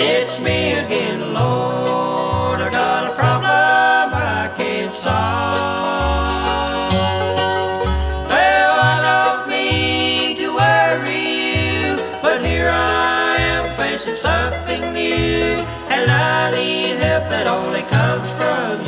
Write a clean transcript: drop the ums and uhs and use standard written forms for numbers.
It's me again, Lord. I got a problem I can't solve. Well, I don't mean to worry you, but here I am facing something new, and I need help that only comes from you.